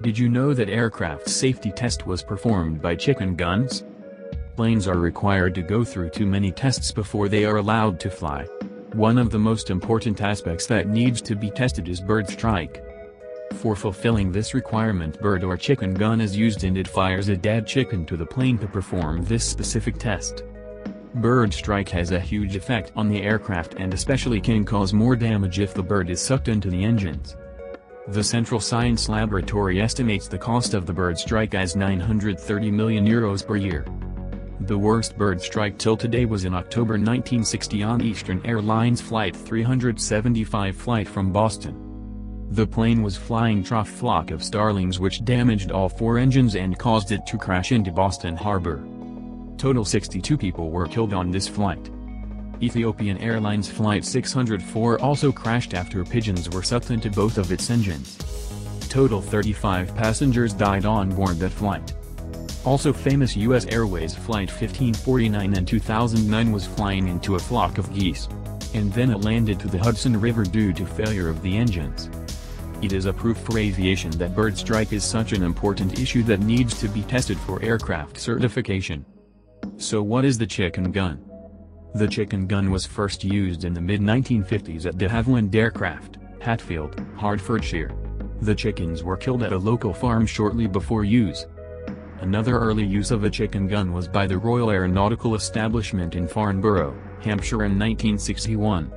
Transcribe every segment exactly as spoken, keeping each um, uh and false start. Did you know that aircraft safety test was performed by chicken guns? Planes are required to go through too many tests before they are allowed to fly. One of the most important aspects that needs to be tested is bird strike. For fulfilling this requirement, bird or chicken gun is used, and it fires a dead chicken to the plane to perform this specific test. Bird strike has a huge effect on the aircraft and especially can cause more damage if the bird is sucked into the engines. The Central Science Laboratory estimates the cost of the bird strike as nine hundred thirty million euros per year. The worst bird strike till today was in October nineteen sixty on Eastern Airlines Flight three seventy-five flight from Boston. The plane was flying a flock of starlings which damaged all four engines and caused it to crash into Boston Harbor. Total sixty-two people were killed on this flight. Ethiopian Airlines Flight six oh four also crashed after pigeons were sucked into both of its engines. Total thirty-five passengers died on board that flight. Also famous U S Airways Flight fifteen forty-nine in two thousand nine was flying into a flock of geese. And then it landed to the Hudson River due to failure of the engines. It is a proof for aviation that bird strike is such an important issue that needs to be tested for aircraft certification. So what is the chicken gun? The chicken gun was first used in the mid nineteen fifties at De Havilland Aircraft, Hatfield, Hertfordshire. The chickens were killed at a local farm shortly before use. Another early use of a chicken gun was by the Royal Aeronautical Establishment in Farnborough, Hampshire in nineteen sixty-one.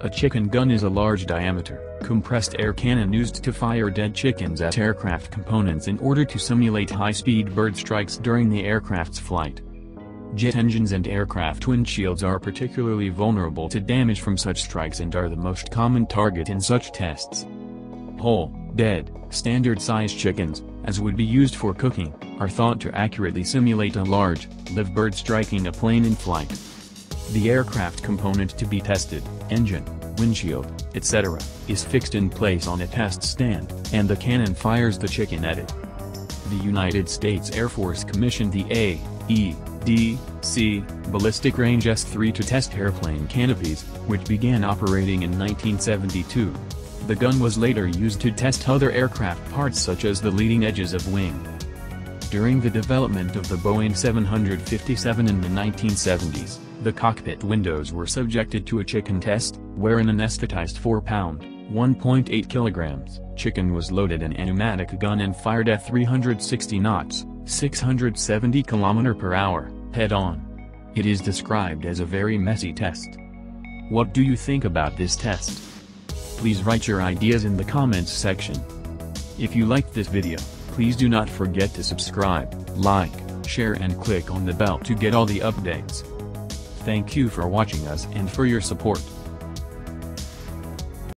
A chicken gun is a large diameter, compressed air cannon used to fire dead chickens at aircraft components in order to simulate high-speed bird strikes during the aircraft's flight. Jet engines and aircraft windshields are particularly vulnerable to damage from such strikes and are the most common target in such tests. Whole, dead, standard-sized chickens, as would be used for cooking, are thought to accurately simulate a large, live bird striking a plane in flight. The aircraft component to be tested, engine, windshield, et cetera, is fixed in place on a test stand, and the cannon fires the chicken at it. The United States Air Force commissioned the A E D C ballistic range S three to test airplane canopies, which began operating in nineteen seventy-two. The gun was later used to test other aircraft parts such as the leading edges of wing. During the development of the Boeing seven fifty-seven in the nineteen seventies, the cockpit windows were subjected to a chicken test, where an anesthetized four pound, one point eight kilograms, chicken was loaded in an pneumatic gun and fired at three hundred sixty knots, six hundred seventy kilometers per hour, head-on. It is described as a very messy test. What do you think about this test? Please write your ideas in the comments section. If you liked this video, please do not forget to subscribe, like, share and click on the bell to get all the updates. Thank you for watching us and for your support.